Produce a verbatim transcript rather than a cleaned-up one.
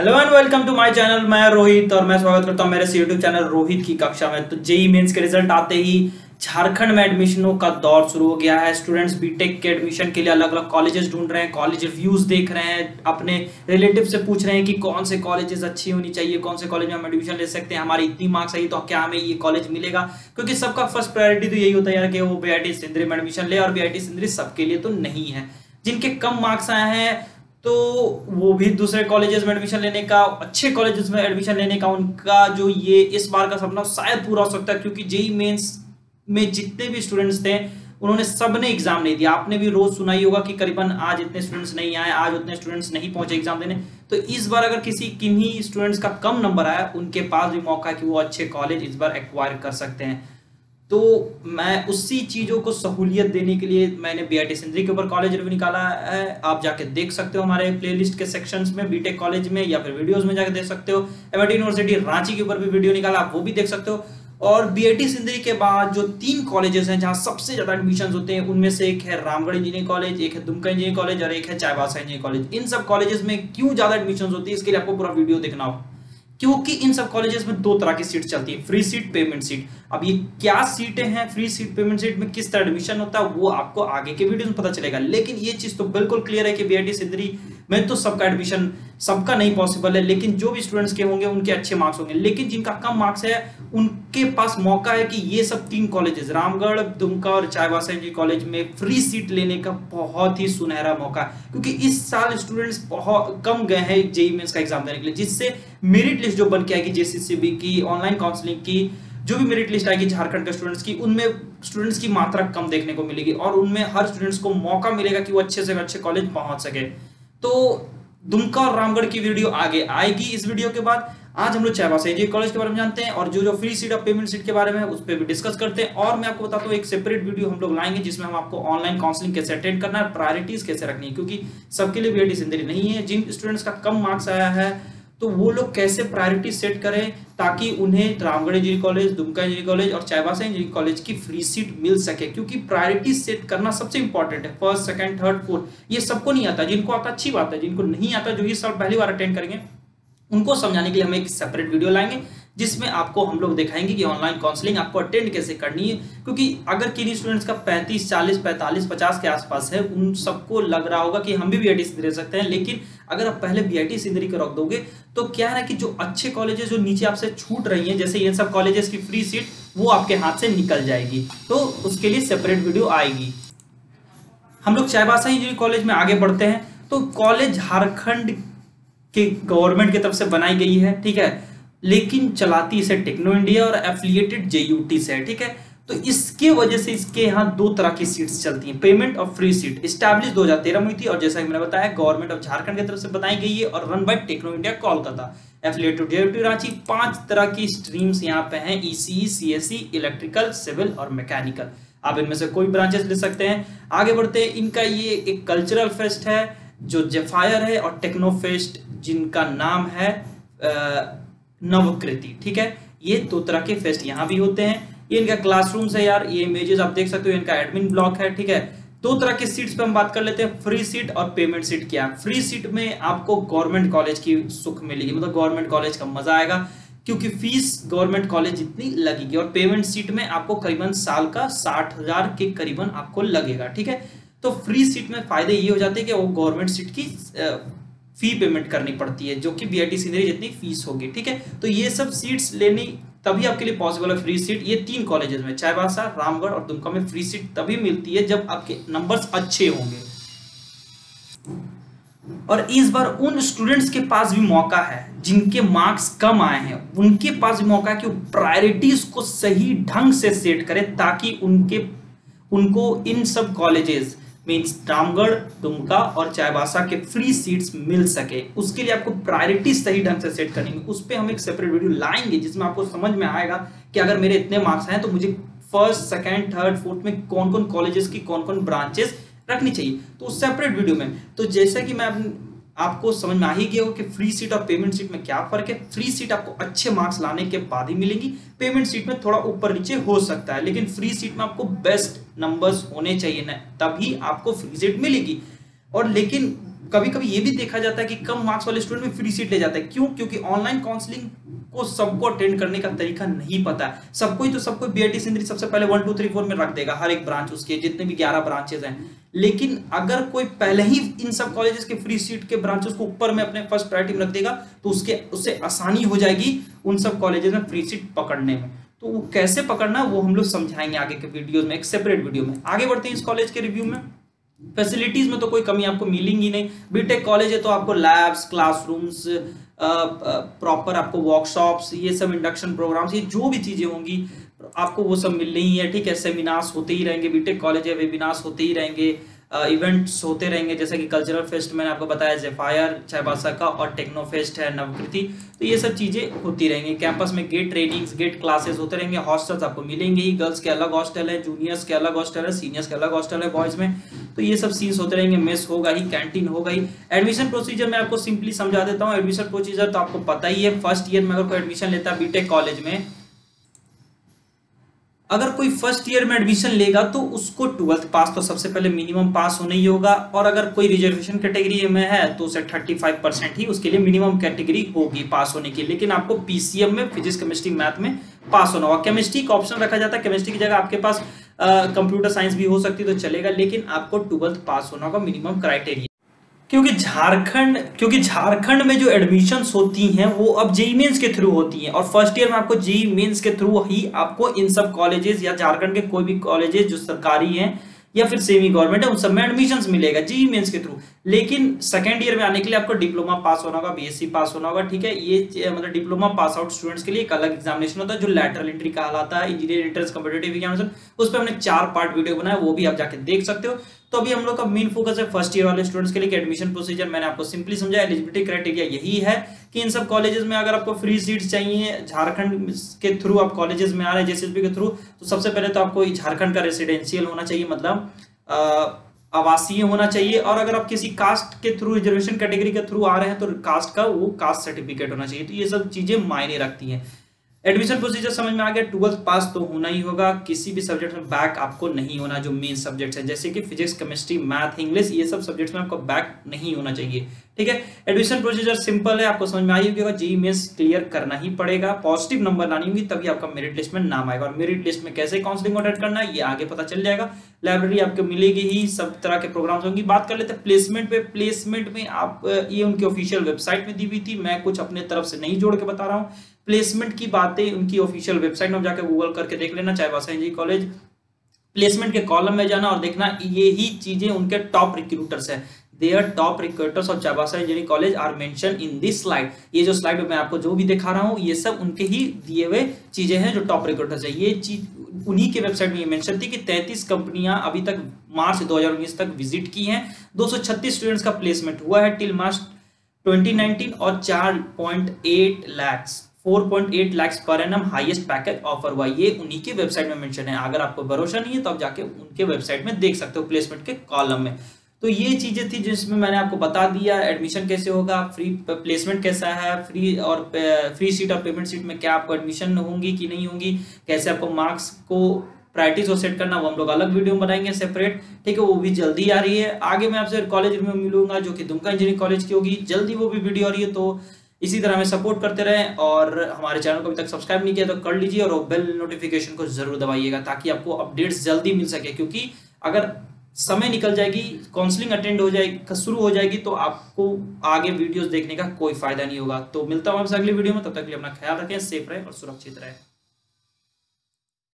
Hello and welcome to my channel. मैं रोहित और मैं स्वागत करता हूं मेरे यूट्यूब चैनल रोहित की कक्षा में। तो जेई मेंस के रिजल्ट आते ही झारखंड में एडमिशनों का दौर शुरू हो गया है। स्टूडेंट्स बीटेक के एडमिशन के लिए अलग अलग कॉलेजेस ढूंढ रहे हैं, कॉलेज रिव्यूज देख रहे हैं, अपने रिलेटिव से पूछ रहे हैं कि कौन से कॉलेजेस अच्छी होनी चाहिए, कौन से कॉलेज में हम एडमिशन ले सकते हैं, हमारी इतनी मार्क्स आई तो क्या हमें ये कॉलेज मिलेगा। क्योंकि सबका फर्स्ट प्रायोरिटी तो यही होता है यार कि वो बीआईटी सिंद्री में एडमिशन ले, और बीआईटी सिंद्री सबके लिए तो नहीं है। जिनके कम मार्क्स आए हैं तो वो भी दूसरे कॉलेजेस में एडमिशन लेने का, अच्छे कॉलेजेस में एडमिशन लेने का उनका जो ये इस बार का सपना शायद पूरा हो सकता है। क्योंकि जेई मेंस में जितने भी स्टूडेंट्स थे उन्होंने सबने एग्जाम नहीं दिया। आपने भी रोज सुना ही होगा कि करीबन आज इतने स्टूडेंट्स नहीं आए, आज उतने स्टूडेंट्स नहीं पहुंचे एग्जाम देने। तो इस बार अगर किसी किन्हीं स्टूडेंट्स का कम नंबर आया, उनके पास भी मौका है कि वो अच्छे कॉलेज इस बार एक्वायर कर सकते हैं। तो मैं उसी चीज़ों को सहूलियत देने के लिए मैंने बीआईटी सिंद्री के ऊपर कॉलेज रिव्यू निकाला है। आप जाके देख सकते हो हमारे प्लेलिस्ट के सेक्शंस में, बीटेक कॉलेज में या फिर वीडियोस में जाके देख सकते हो। एमआईटी यूनिवर्सिटी रांची के ऊपर भी वीडियो निकाला, आप वो भी देख सकते हो। और बीआईटी सिंद्री के बाद जो तीन कॉलेजेस हैं जहाँ सबसे ज़्यादा एडमिशन होते हैं, उनमें से एक है रामगढ़ इंजीनियरिंग कॉलेज, एक है दुमका इंजीनियरिंग कॉलेज और एक है चाईबासा इंजीनियरिंग कॉलेज। इन सब कॉलेजेस में क्यों ज़्यादा एडमिशन होती है, इसके लिए आपको पूरा वीडियो देखना हो। क्योंकि इन सब कॉलेजेस में दो तरह की सीट चलती है, फ्री सीट, पेमेंट सीट। अब ये क्या सीटें हैं, फ्री सीट पेमेंट सीट में किस तरह एडमिशन होता है, वो आपको आगे के वीडियो में पता चलेगा। लेकिन ये चीज़ तो बिल्कुल क्लियर है कि बीआईटी सिंद्री में तो सबका एडमिशन सबका नहीं पॉसिबल है, लेकिन जो भी स्टूडेंट्स के होंगे उनके अच्छे मार्क्स होंगे। लेकिन जिनका कम मार्क्स है उनके पास मौका है कि ये सब तीन कॉलेजेस रामगढ़, दुमका और चाईबासा इंजीनियरिंग कॉलेज में फ्री सीट लेने का बहुत ही सुनहरा मौका है। क्योंकि इस साल स्टूडेंट्स बहुत कम गए हैं जेईई मेंस का एग्जाम देने के लिए, जिससे मेरिट लिस्ट जो बन के आएगी जेसीसीबी की, ऑनलाइन काउंसलिंग की, जो भी मेरिट लिस्ट आएगी झारखंड के स्टूडेंट्स की, उनमें स्टूडेंट्स की मात्रा कम देखने को मिलेगी और उनमें हर स्टूडेंट्स को मौका मिलेगा कि वो अच्छे से अच्छे कॉलेज पहुंच सके। तो दुमका और रामगढ़ की वीडियो आगे आएगी इस वीडियो के बाद। आज हम लोग चाईबासा इंजीनियरिंग कॉलेज के बारे में जानते हैं और जो जो फ्री सीट और पेमेंट सीट के बारे में उस पर भी डिस्कस करते हैं। और मैं आपको बताता हूँ एक सेपरेट वीडियो हम लोग लाएंगे जिसमें हम आपको ऑनलाइन काउंसलिंग कैसे अटेंड करना है, प्रायोरिटीज कैसे रखनी है, क्योंकि सबके लिए बीआईटी सिंद्री नहीं है। जिन स्टूडेंट्स का कम मार्क्स आया है तो वो लोग कैसे प्रायोरिटी सेट करें ताकि उन्हें Ramgarh engineering college, Dumka engineering college और चाईबासा इंजीनियरिंग कॉलेज की फ्री सीट मिल सके। क्योंकि प्रायोरिटी सेट करना सबसे इंपॉर्टेंट है। फर्स्ट, सेकंड, थर्ड, फोर्थ, ये सबको नहीं आता। जिनको आता अच्छी बात है, जिनको नहीं आता, जो इस साल पहली बार अटेंड करेंगे, उनको समझाने के लिए हम एक सेपरेट वीडियो लाएंगे जिसमें आपको हम लोग दिखाएंगे कि ऑनलाइन काउंसलिंग आपको अटेंड कैसे करनी है। क्योंकि अगर किन्हीं स्टूडेंट्स का पैंतीस, चालीस, पैंतालीस, पचास के आसपास है, उन सबको लग रहा होगा कि हम भी बीआईटी सिंद्री ले सकते हैं। लेकिन अगर आप पहले बीआईटी सिंद्री के रख दोगे तो क्या है कि जो अच्छे कॉलेजेस जो नीचे आपसे छूट रही हैं, जैसे ये सब कॉलेजेस की फ्री सीट, वो आपके हाथ से निकल जाएगी। तो उसके लिए सेपरेट वीडियो आएगी। हम लोग चाईबासा इंजीनियरिंग कॉलेज में आगे बढ़ते हैं। तो कॉलेज झारखंड के गवर्नमेंट की तरफ से बनाई गई है, ठीक है, लेकिन चलाती इसे टेक्नो इंडिया और एफिलिएटेड जेयूटी से है, ठीक है। तो इसके वजह से इसके यहाँ दो तरह की सीट्स चलती हैं, पेमेंट और फ्री सीट। स्टैब्लिश दो हजार तेरह में थी और जैसा कि मैंने बताया गवर्नमेंट ऑफ झारखंड की तरफ से बनाई गई है और run by Techno India Kolkata, affiliated JUT Ranchi. पांच तरह की स्ट्रीम्स यहाँ पे हैं, ईसीई, सीएसई, इलेक्ट्रिकल, सिविल और मैकेनिकल। आप इनमें से कोई ब्रांचेस ले सकते हैं। आगे बढ़ते हैं। इनका ये एक कल्चरल फेस्ट है जो जेफायर है और टेक्नो फेस्ट जिनका नाम है नवकृति, ठीक है। ये दो तरह के फेस्ट यहाँ भी होते हैं। ये इनका क्लासरूम्स है यार, ये इमेजेस आप देख सकते हो, इनका एडमिन ब्लॉक है, ठीक है। दो तरह के सीट्स पे हम बात कर लेते हैं, फ्री सीट और पेमेंट सीट। क्या फ्री सीट में आपको गवर्नमेंट कॉलेज की सुख मिलेगी, मतलब गवर्नमेंट कॉलेज का मजा आएगा क्योंकि फीस गवर्नमेंट कॉलेज जितनी लगेगी। और पेमेंट सीट में आपको करीबन साल का साठ हजार के करीबन आपको लगेगा, ठीक है। तो फ्री सीट में फायदे ये हो जाते हैं कि वो गवर्नमेंट सीट की फी पेमेंट करनी पड़ती है, जो कि बीआईटी सिंद्री जितनी फीस होगी, ठीक है। तो ये सब सीट्स लेनी तभी आपके लिए पॉसिबल है फ्री सीट। ये तीन कॉलेजेस में चाईबासा, रामगढ़ और दुमका में फ्री सीट तभी मिलती है जब आपके नंबर्स अच्छे होंगे। और इस बार उन स्टूडेंट्स के पास भी मौका है जिनके मार्क्स कम आए हैं, उनके पास भी मौका है कि प्रायोरिटीज को सही ढंग से सेट करें ताकि उनके उनको इन सब कॉलेजेस मीन्स रामगढ़, दुमका और चाईबासा के फ्री सीट्स मिल सके। उसके लिए आपको प्रायोरिटी सही ढंग से सेट करनी है। उस पर हम एक सेपरेट वीडियो लाएंगे जिसमें आपको समझ में आएगा कि अगर मेरे इतने मार्क्स हैं तो मुझे फर्स्ट, सेकंड, थर्ड, फोर्थ में कौन कौन कॉलेजेस की कौन कौन ब्रांचेस रखनी चाहिए, तो उस सेपरेट वीडियो में। तो जैसा कि मैं आपको समझ में आ ही गया हो कि फ्री सीट और पेमेंट सीट में क्या फर्क है। फ्री सीट आपको अच्छे मार्क्स लाने के बाद ही मिलेंगी, पेमेंट सीट में थोड़ा ऊपर नीचे हो सकता है, लेकिन फ्री सीट में आपको बेस्ट नंबर्स होने चाहिए ना, तभी आपको फ्री सीट मिलेगी। और लेकिन कभी कभी ये भी देखा जाता है कि कम मार्क्स वाले स्टूडेंट में फ्री सीट ले जाता है। क्यों? क्योंकि ऑनलाइन काउंसलिंग को सबको अटेंड करने का तरीका नहीं पता है। सबको ही तो सबको बीआईटी सिंदरी सबसे पहले वन टू थ्री फोर में रख देगा, हर एक ब्रांच उसके जितने भी ग्यारह ब्रांचेज हैं। लेकिन अगर कोई पहले ही इन सब कॉलेजेस के फ्री सीट के ब्रांचेस को ऊपर में अपने फर्स्ट प्रायोरिटी में रख देगा तो उसके उससे आसानी हो जाएगी उन सब कॉलेजेस में फ्री सीट पकड़ने में। तो वो कैसे पकड़ना वो हम लोग समझाएंगे आगे के वीडियोस में, एक सेपरेट वीडियो में। आगे बढ़ते हैं इस कॉलेज के रिव्यू में। फैसिलिटीज में तो कोई कमी आपको मिलेंगी नहीं। बीटेक कॉलेज है तो आपको लैब्स, क्लासरूम्स, प्रॉपर आपको वर्कशॉप्स, ये सब इंडक्शन प्रोग्राम्स, ये जो भी चीज़ें होंगी आपको वो सब मिल रही है। ठीक है, सेमिनार्स होते ही रहेंगे, बीटेक कॉलेज है वेबिनार्स होते ही रहेंगे, इवेंट्स होते रहेंगे, जैसे कि कल्चरल फेस्ट मैंने आपको बताया, जेफायर चैबासा का, और टेक्नो फेस्ट है नवकृति, तो ये सब चीज़ें होती रहेंगी। कैंपस में गेट ट्रेनिंग्स, गेट क्लासेस होते रहेंगे। हॉस्टल्स आपको मिलेंगे ही, गर्ल्स के अलग हॉस्टल है, जूनियर्स के अलग हॉस्टल है, सीनियर्स के अलग हॉस्टल है बॉयज़ में, तो ये सब सीन्स होते रहेंगे। मेस होगा ही, कैंटीन होगा ही। एडमिशन प्रोसीजर मैं आपको सिंपली समझा देता हूँ। एडमिशन प्रोसीजर तो आपको पता ही है। फर्स्ट ईयर में अगर कोई एडमिशन लेता है बीटेक कॉलेज में, अगर कोई फर्स्ट ईयर में एडमिशन लेगा तो उसको ट्वेल्थ पास तो सबसे पहले मिनिमम पास होना ही होगा, और अगर कोई रिजर्वेशन कैटेगरी में है तो उसे पैंतीस परसेंट ही उसके लिए मिनिमम कैटेगरी होगी पास होने की। लेकिन आपको पीसीएम में फिजिक्स, केमिस्ट्री, मैथ में पास होना होगा। केमिस्ट्री का ऑप्शन रखा जाता है, केमिस्ट्री की जगह आपके पास कंप्यूटर साइंस भी हो सकती है तो चलेगा, लेकिन आपको ट्वेल्थ पास होना होगा मिनिमम क्राइटेरिया। क्योंकि झारखंड क्योंकि झारखंड में जो एडमिशन्स होती हैं वो अब जेई मेंस के थ्रू होती हैं, और फर्स्ट ईयर में आपको जेई मेंस के थ्रू ही आपको इन सब कॉलेजेस या झारखंड के कोई भी कॉलेजेस जो सरकारी हैं या फिर सेमी गवर्नमेंट है उन सब में एडमिशन्स मिलेगा जेई मेंस के थ्रू। लेकिन सेकेंड ईयर में आने के लिए आपको डिप्लोमा पास होना होगा, बीएससी पास होना होगा। ठीक है, ये मतलब डिप्लोमा पास आउट स्टूडेंट्स के लिए एक अलग एग्जामिनेशन होता है जो लैटरल एंट्री कहलाता है, इंजीनियरिंग एंट्रेंस कॉम्पिटिटिव एग्जामिनेशन। उस पर हमने चार पार्ट वीडियो बनाया, वो भी आप जाके देख सकते हो। तो अभी हम लोग का मेन फोकस है फर्स्ट ईयर वाले स्टूडेंट्स के लिए कि एडमिशन प्रोसीजर मैंने आपको सिंपली समझाया। एलिजिबिलिटी क्राइटेरिया यही है कि इन सब कॉलेजेस में अगर आपको फ्री सीट्स चाहिए, झारखंड के थ्रू आप कॉलेजेस में आ रहे हैं जेसीसीबी के थ्रू, तो सबसे पहले तो आपको झारखंड का रेसिडेंशियल होना चाहिए, मतलब आ, आवासीय होना चाहिए। और अगर आप किसी कास्ट के थ्रू, रिजर्वेशन कैटेगरी के थ्रू आ रहे हैं तो कास्ट का वो कास्ट सर्टिफिकेट होना चाहिए। तो ये सब चीज़ें मायने रखती हैं। एडमिशन प्रोसीजर समझ में आ गया। ट्वेल्थ पास तो होना ही होगा, किसी भी सब्जेक्ट में बैक आपको नहीं होना, जो मेन सब्जेक्ट्स हैं जैसे कि फिजिक्स, केमिस्ट्री, मैथ, इंग्लिश, ये सब सब्जेक्ट्स में आपको बैक नहीं होना चाहिए। ठीक है, एडमिशन प्रोसीजर सिंपल है, आपको समझ में आई होगी। और जेईई मेंस क्लियर करना ही पड़ेगा, पॉजिटिव नंबर लानी होगी तभी आपका मेरिट लिस्ट में नाम आएगा। और मेरिट लिस्ट में कैसे काउंसलिंग अटेंड करना है ये आगे पता चल जाएगा। लाइब्रेरी आपको मिलेगी ही, सब तरह के प्रोग्राम्स होंगे। बात कर लेते हैं प्लेसमेंट पे। प्लेसमेंट में आप, ये उनकी ऑफिशियल वेबसाइट में दी हुई थी, मैं कुछ अपने तरफ से नहीं जोड़ के बता रहा हूँ। प्लेसमेंट की बातें उनकी ऑफिशियल वेबसाइट में जाकर गूगल करके देख लेना, चाईबासा इंजीनियरिंग कॉलेज, प्लेसमेंट के कॉलम में जाना और देखना ये ही चीजें उनके टॉप रिक्रूटर्स हैं। Their top recruiters of Chaibasa engineering college are mention in this slide. ये जो स्लाइड मैं आपको जो भी दिखा रहा हूँ ये सब उनके ही दिए हुए चीजें हैं जो टॉप रिक्रूटर्स है। ये चीज उन्हीं के वेबसाइट में ये मेंशन थी कि तैंतीस कंपनियां अभी तक मार्च दो हजार उन्नीस तक विजिट की हैं, दो सौ छत्तीस स्टूडेंट्स का प्लेसमेंट हुआ है टिल मार्च ट्वेंटी नाइनटीन, और चार पॉइंट एट लैक्स चार पॉइंट आठ lakh per annum highest package offer हुआ। ये उन्हीं के वेबसाइट में मेंशन है। अगर आपको भरोसा नहीं है तो आप जाके उनके वेबसाइट में देख सकते हो प्लेसमेंट के कॉलम में। तो ये चीजें थी जिसमें मैंने आपको बता दिया एडमिशन कैसे होगा, फ्री प्लेसमेंट कैसा है, फ्री और फ्री सीट और पेमेंट सीट में क्या आपको एडमिशन होंगी कि नहीं होंगी, कैसे आपको मार्क्स को प्रायोरिटीज को सेट करना, वो हम लोग अलग वीडियो में बनाएंगे सेपरेट। ठीक है, वो भी जल्दी आ रही है। आगे मैं आपसे कॉलेज में मिलूंगा जो कि दुमका इंजीनियरिंग कॉलेज की होगी, जल्दी वो भी वीडियो आ रही है। तो इसी तरह हमें सपोर्ट करते रहें, और हमारे चैनल को अभी तक सब्सक्राइब नहीं किया तो कर लीजिए, और बेल नोटिफिकेशन को जरूर दबाइएगा ताकि आपको अपडेट्स जल्दी मिल सके। क्योंकि अगर समय निकल जाएगी, काउंसलिंग अटेंड हो जाएगी, शुरू हो जाएगी, तो आपको आगे वीडियोस देखने का कोई फायदा नहीं होगा। तो मिलता हूँ आपसे अगली वीडियो में, तब तक के लिए अपना ख्याल रखें, सेफ रहें और सुरक्षित रहें।